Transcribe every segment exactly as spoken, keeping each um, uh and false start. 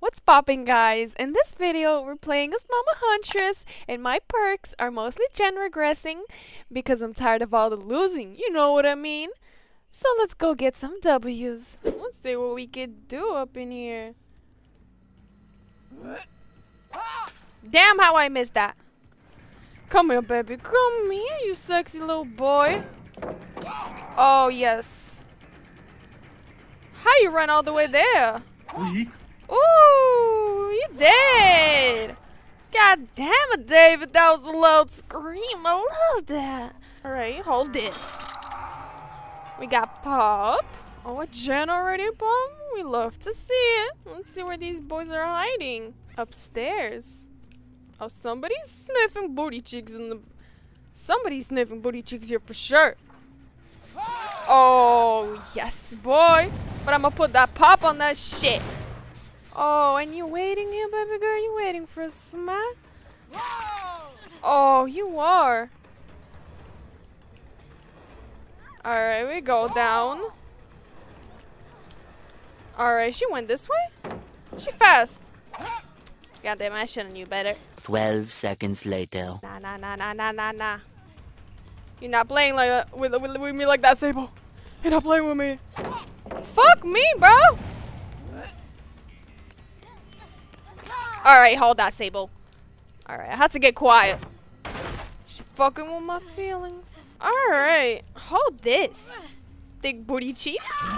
What's poppin', guys? In this video we're playing as Mama Huntress and my perks are mostly gen regressing because I'm tired of all the losing, you know what I mean? So let's go get some W's. Let's see what we could do up in here. Damn, how I missed that. Come here, baby, come here, you sexy little boy. Oh yes. How you run all the way there? Ooh, you did! God damn it, David, that was a loud scream. I love that. Alright, hold this. We got Pop. Oh, a gen already, Pop? We love to see it. Let's see where these boys are hiding. Upstairs. Oh, somebody's sniffing booty cheeks in the... Somebody's sniffing booty cheeks here for sure. Oh, yes, boy. But I'm gonna put that Pop on that shit. Oh, and you waiting here, baby girl? You waiting for a smack? Oh, you are. Alright, we go down. Alright, she went this way? She fast. God damn, I should've knew better. Twelve seconds later. Nah, nah, nah, nah, nah, nah, nah. You're not playing like that with, with, with me like that, Sable. You're not playing with me. Fuck me, bro. Alright, hold that, Sable. Alright, I had to get quiet. She fucking with my feelings. Alright, hold this. Thick booty cheeks.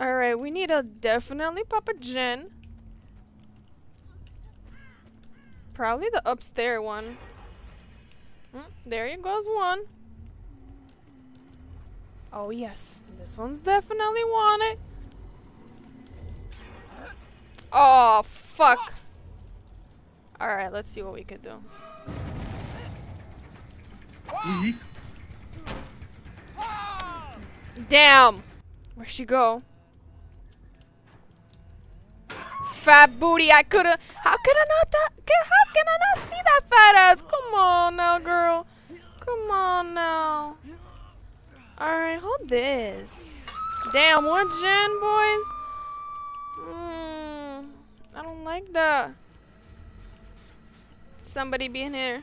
Alright, we need to definitely pop a gen. Probably the upstairs one. Mm, there goes one. Oh, yes. This one's definitely wanted. Oh, fuck. Alright, let's see what we could do. Damn. Where'd she go? Fat booty. I could've... How could I not... How can I not see that fat ass? Come on now, girl. Come on now. Alright, hold this. Damn, one gen, boys. Mmm. I don't like that. Somebody be in here.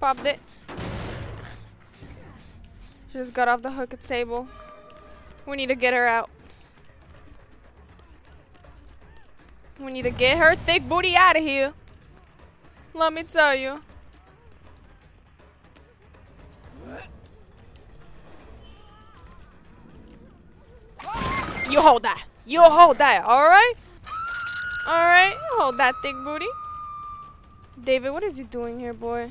Popped it. She just got off the hook at Sable. We need to get her out. We need to get her thick booty out of here. Let me tell you. You hold that. You hold that, alright? Alright, hold that thick booty. David, what is you doing here, boy?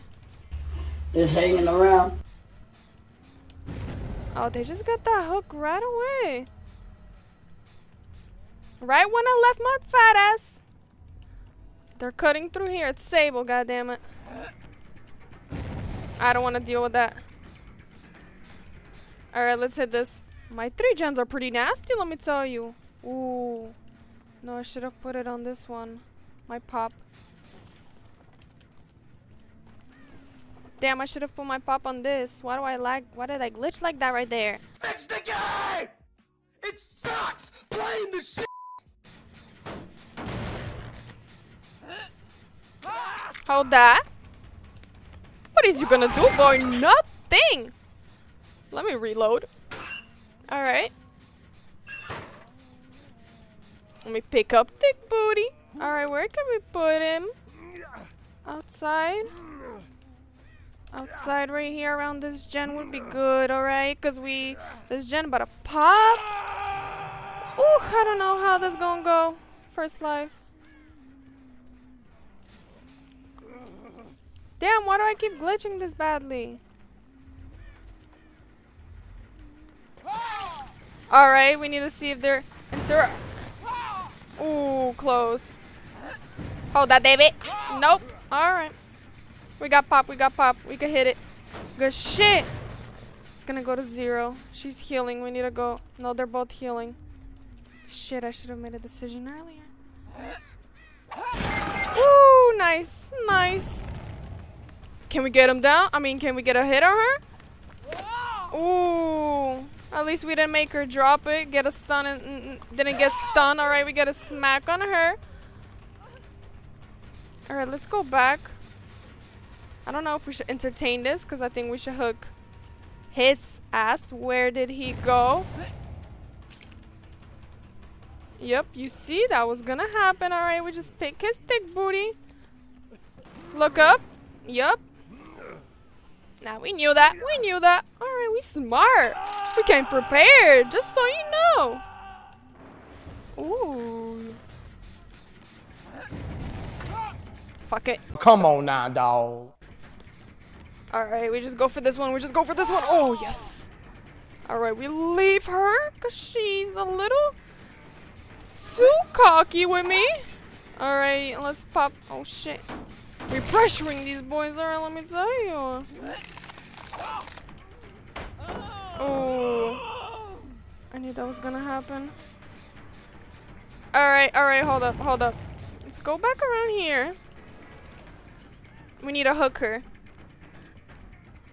Just hanging around. Oh, they just got that hook right away. Right when I left my fat ass. They're cutting through here. It's Sable, goddammit. I don't want to deal with that. Alright, let's hit this. My three gens are pretty nasty, let me tell you. Ooh. No, I should have put it on this one. My Pop. Damn, I should have put my Pop on this. Why do I lag? Why did I glitch like that right there? Fix the guy! It sucks playing the shit! Hold that. What is you gonna do, boy? Nothing! Let me reload. Alright. Let me pick up thick booty. Alright, where can we put him? Outside? Outside right here around this gen would be good, alright? Because we... This gen about to pop. Ooh, I don't know how this gonna go. First life. Damn, why do I keep glitching this badly? Alright, we need to see if they're... Inter Ooh, close. Hold that, David. Nope. Alright. We got Pop. We got Pop. We can hit it. Good shit. It's gonna go to zero. She's healing. We need to go. No, they're both healing. Shit, I should have made a decision earlier. Ooh, nice. Nice. Can we get him down? I mean, can we get a hit on her? Ooh. At least we didn't make her drop it, get a stun, and didn't get stunned. Alright, we got a smack on her. Alright, let's go back. I don't know if we should entertain this, because I think we should hook his ass. Where did he go? Yep, you see, that was gonna happen. Alright, we just pick his thick booty. Look up. Yep. Nah, we knew that. We knew that. Alright, we smart. We came prepared, just so you know. Ooh. Fuck it. Come on now, dog. Alright, we just go for this one. We just go for this one. Oh, yes. Alright, we leave her because she's a little too cocky with me. Alright, let's pop. Oh, shit. We're pressuring these boys. Alright, let me tell you. Oh. I knew that was gonna happen. Alright, alright. Hold up, hold up. Let's go back around here. We need to hook her.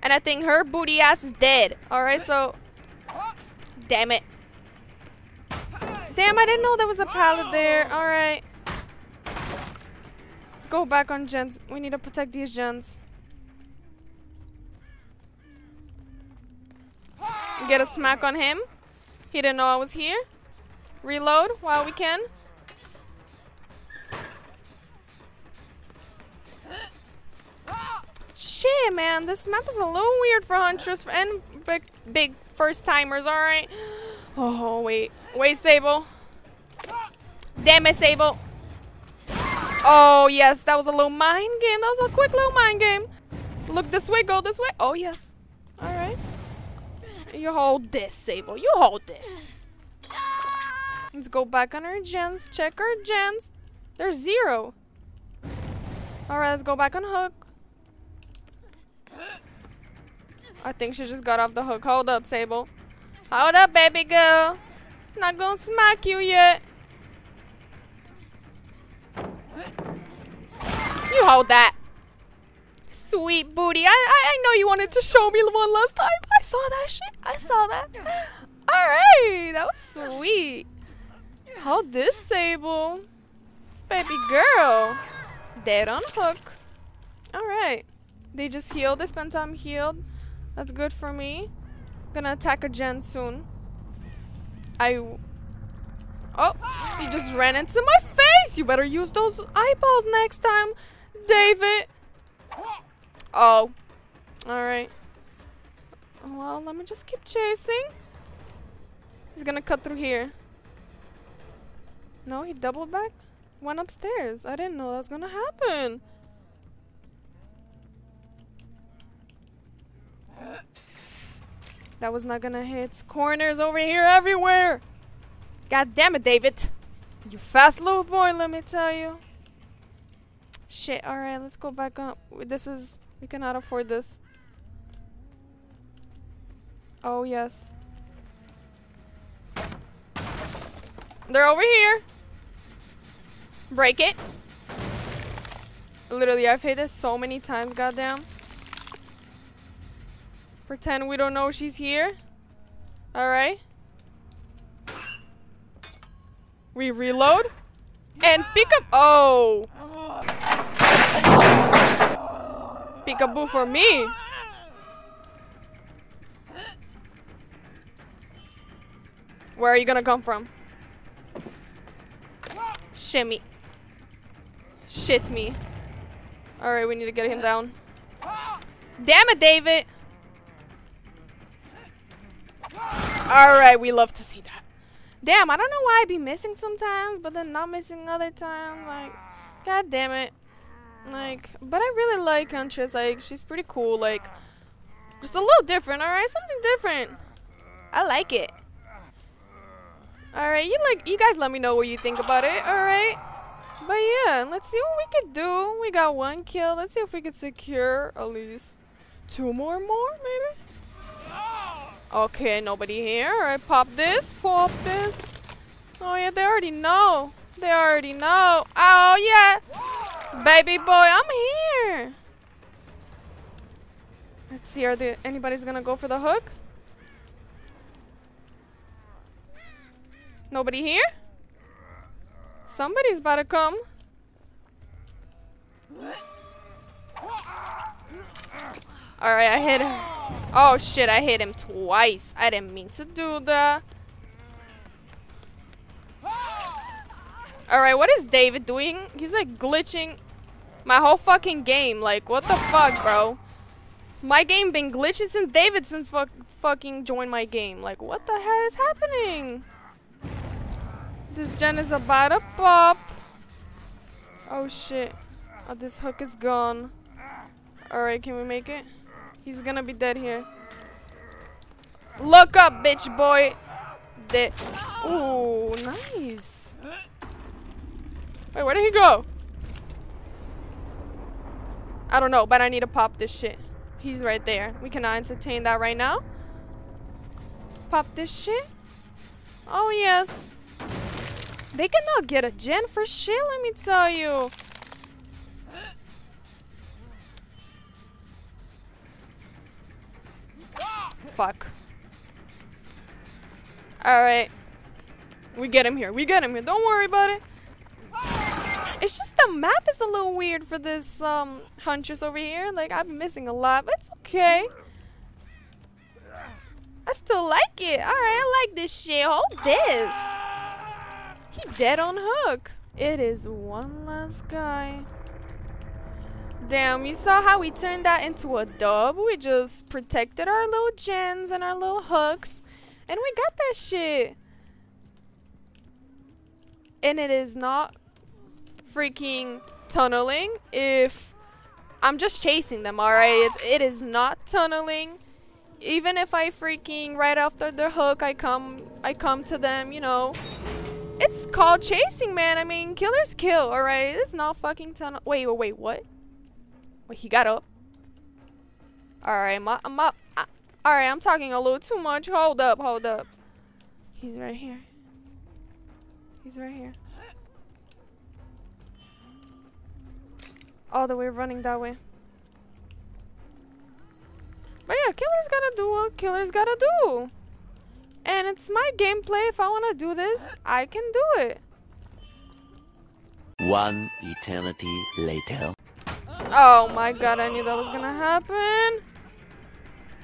And I think her booty ass is dead. Alright, so... Damn it. Damn, I didn't know there was a pallet there. Alright. Let's go back on gens. We need to protect these gens. Get a smack on him. He didn't know I was here. Reload while we can. Shit, man, this map is a little weird for Huntress and big, big first timers, alright? Oh, wait. Wait, Sable. Damn it, Sable. Oh, yes, that was a little mind game. That was a quick little mind game. Look this way, go this way. Oh, yes. Alright. You hold this, Sable. You hold this. Let's go back on our gens. Check our gens. They're zero. Alright, let's go back on hook. I think she just got off the hook. Hold up, Sable. Hold up, baby girl. Not gonna smack you yet. You hold that. Sweet booty. I, I, I know you wanted to show me one last time. I saw that shit. I saw that. Alright. That was sweet. Hold this, Sable. Baby girl. Dead on hook. Alright. They just healed. They spent time healed. That's good for me. I'm gonna attack a gen soon. I... Oh, he just ran into my face! You better use those eyeballs next time, David! Oh. Alright. Well, let me just keep chasing. He's gonna cut through here. No, he doubled back. Went upstairs. I didn't know that was gonna happen. That was not gonna hit. Corners over here everywhere. God damn it, David. You fast little boy, let me tell you. Shit, alright, let's go back up. This is... We cannot afford this. Oh, yes. They're over here. Break it. Literally, I've hit this so many times, goddamn. Pretend we don't know she's here. Alright. We reload. And pick up. Oh. Peekaboo for me. Where are you gonna come from? Shimmy. Shit me. Alright, we need to get him down. Damn it, David. Alright, we love to see that. Damn, I don't know why I be missing sometimes, but then not missing other times. Like, god damn it. Like, but I really like Huntress. Like, she's pretty cool. Like, just a little different, alright? Something different. I like it. Alright, you like, you guys let me know what you think about it, alright? But yeah, let's see what we could do. We got one kill. Let's see if we could secure at least two more more, maybe? Okay, nobody here. Alright, pop this, pop this. Oh yeah, they already know. They already know. Oh yeah, baby boy, I'm here. Let's see, are they, anybody's gonna go for the hook? Nobody here? Somebody's about to come. Alright, I hit him. Oh shit, I hit him twice. I didn't mean to do that. Alright, what is David doing? He's like glitching my whole fucking game. Like, what the fuck, bro? My game been glitching since David since fuck fucking joined my game. Like, what the hell is happening? This gen is about to pop. Oh shit. Oh, this hook is gone. Alright, can we make it? He's gonna be dead here. Look up, bitch boy. Dead. Ooh, nice. Wait, where did he go? I don't know, but I need to pop this shit. He's right there. We cannot entertain that right now. Pop this shit. Oh, yes. They cannot get a gen for shit, let me tell you. Fuck. Alright. We get him here. We get him here. Don't worry about it. It's just the map is a little weird for this um, Huntress over here. Like, I'm missing a lot, but it's okay. I still like it. Alright, I like this shit. Hold this. He dead on hook. It is one last guy. Damn, you saw how we turned that into a dub. We just protected our little gens and our little hooks. And we got that shit. And it is not freaking tunneling if I'm just chasing them, alright? It, it is not tunneling. Even if I freaking right after their hook, I come, I come to them, you know. It's called chasing, man. I mean, killers kill, alright? It's not fucking tunnel. Wait, wait, wait, what? Wait, he got up. Alright, I'm up. I'm up. Uh, Alright, I'm talking a little too much. Hold up, hold up. He's right here. He's right here. All the way running that way. But yeah, killers gotta do what killers gotta do. And it's my gameplay. If I wanna do this, I can do it. One eternity later. Oh my god, I knew that was gonna happen.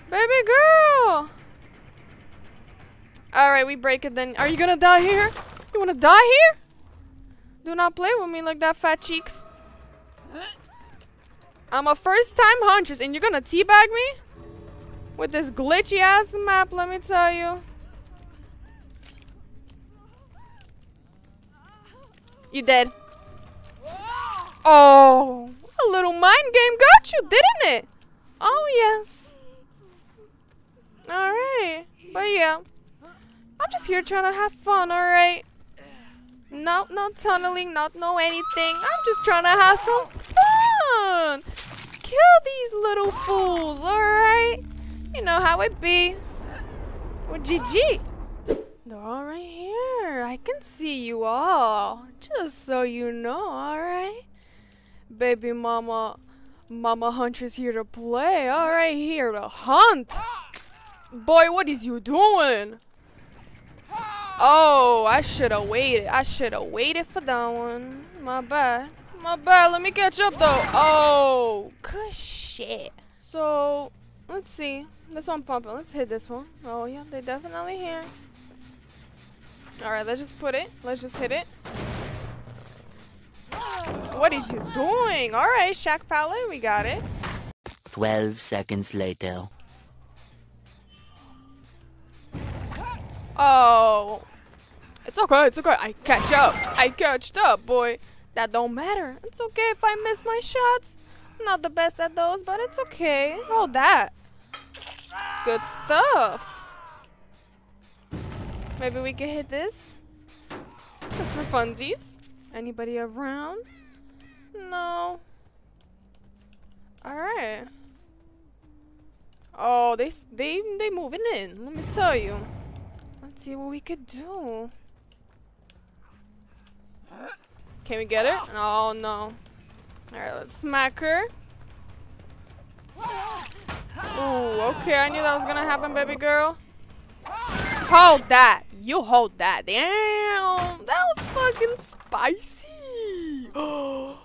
Baby girl! Alright, we break it then. Are you gonna die here? You wanna die here? Do not play with me like that, fat cheeks. I'm a first time Huntress and you're gonna teabag me? With this glitchy ass map, let me tell you. You dead. Oh! A little mind game got you, didn't it? Oh, yes. Alright. But yeah. I'm just here trying to have fun, alright? No, no tunneling, not no anything. I'm just trying to have some fun. Kill these little fools, alright? You know how it be. Well, G G. They're all right here. I can see you all. Just so you know, alright? Baby mama, Mama Huntress here to play. All right, here to hunt. Boy, what is you doing? Oh, I should have waited. I should have waited for that one. My bad. My bad. Let me catch up, though. Oh, good shit. So, let's see. This one pumping. Let's hit this one. Oh, yeah, they're definitely here. All right, let's just put it. Let's just hit it. What is you doing? All right, Shack Palette, we got it. Twelve seconds later. Oh, it's okay, it's okay. I catch up. I catched up, boy. That don't matter. It's okay if I miss my shots. Not the best at those, but it's okay. All that. Good stuff. Maybe we can hit this. Just for funsies. Anybody around? No. Alright. Oh, they they they moving in. Let me tell you. Let's see what we could do. Can we get it? Oh no. Alright, let's smack her. Ooh, okay, I knew that was gonna happen, baby girl. Hold that. You hold that. Damn, that was fucking spicy. Oh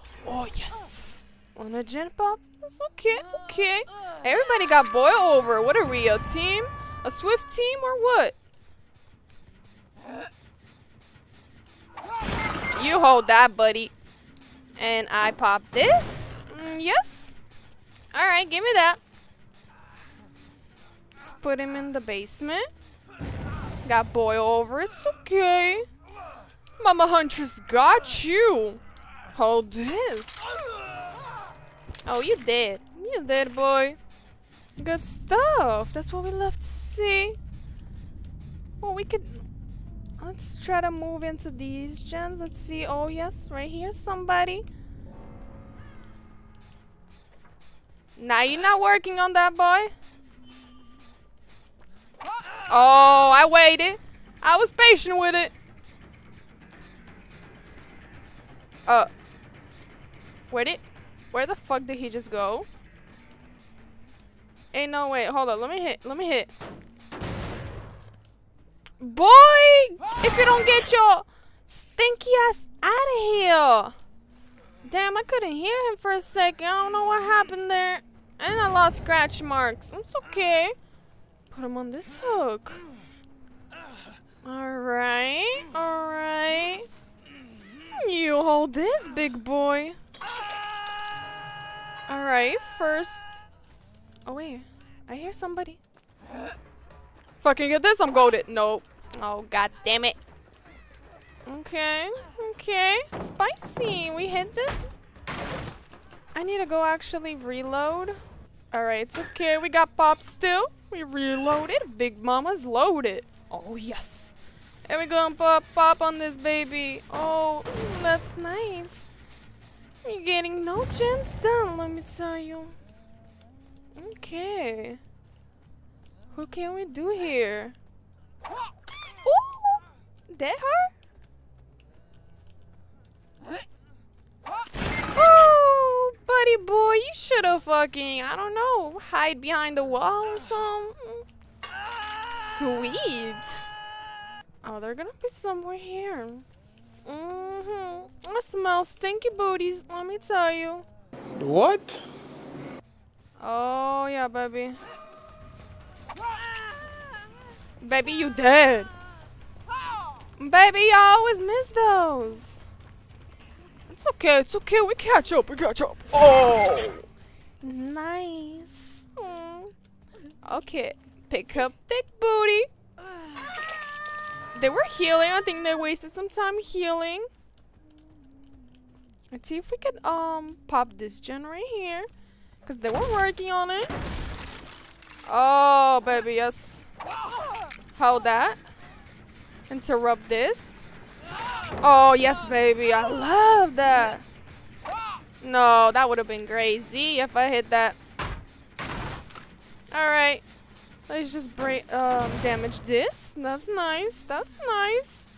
yes. On a gen pop. That's okay. Okay. Everybody got boiled over. What are we? A team? A swift team or what? You hold that, buddy. And I pop this. Mm, yes. All right, give me that. Let's put him in the basement. Got boil over. It's okay. Mama Huntress got you. Hold this. Oh, you did. You did, boy. Good stuff. That's what we love to see. Well, we could... Let's try to move into these gens. Let's see. Oh, yes. Right here, somebody. Nah, you're not working on that, boy. Oh, I waited. I was patient with it. Uh. Where did... Where the fuck did he just go? Ain't no way. Hold up. Let me hit. Let me hit. Boy, if you don't get your stinky ass out of here. Damn, I couldn't hear him for a second. I don't know what happened there. And I lost scratch marks. It's okay. Put him on this hook. Alright. Alright. You hold this, big boy. Alright, first. Oh, wait. I hear somebody. Fucking get this, I'm goated. Nope. Oh, god damn it. Okay. Okay. Spicy. We hit this. I need to go actually reload. Alright, it's okay. We got pop still. We reloaded. Big mama's loaded. Oh, yes. And we gonna pop pop on this baby. Oh, that's nice. You're getting no chance done, let me tell you. Okay. Who can we do here? Ooh! That her? Oh, buddy boy, you should have fucking, I don't know, hide behind the wall or something. Sweet. Oh, they're gonna be somewhere here. Mm-hmm. I smell stinky booties, let me tell you. What? Oh, yeah, baby. Baby, you dead. Baby, you always miss those. It's okay, it's okay. We catch up, we catch up. Oh. Nice. Mm. Okay, pick up thick booty. They were healing. I think they wasted some time healing. Let's see if we could um pop this gen right here, cause they were working on it. Oh baby, yes. Hold that. Interrupt this. Oh yes, baby. I love that. No, that would have been crazy if I hit that. All right. Let's just break, um, damage this. That's nice. That's nice.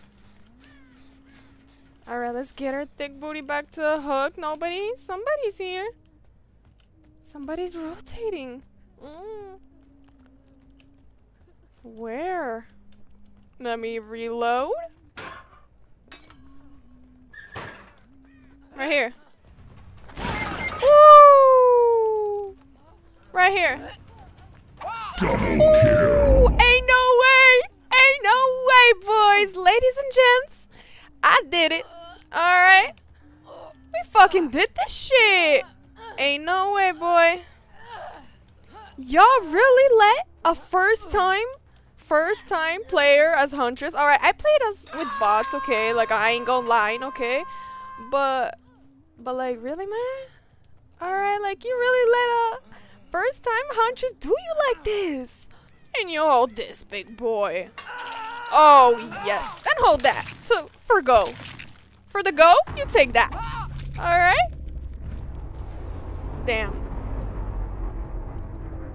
Alright, let's get her thick booty back to the hook. Nobody? Somebody's here. Somebody's rotating. Mm. Where? Let me reload. Right here. Ooh! Right here. Double kill. Ooh, ain't no way, ain't no way, boys, ladies and gents. I did it. All right, we fucking did this shit. Ain't no way, boy. Y'all really let a first time, first time player as Huntress. All right, I played as with bots, okay. Like I ain't gonna lie, okay. But, but like really, man. All right, like you really let a. First time Huntress, do you like this? And you hold this, big boy. Oh, yes. And hold that. So, for go. For the go, you take that. Alright? Damn.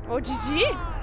Oh, G G.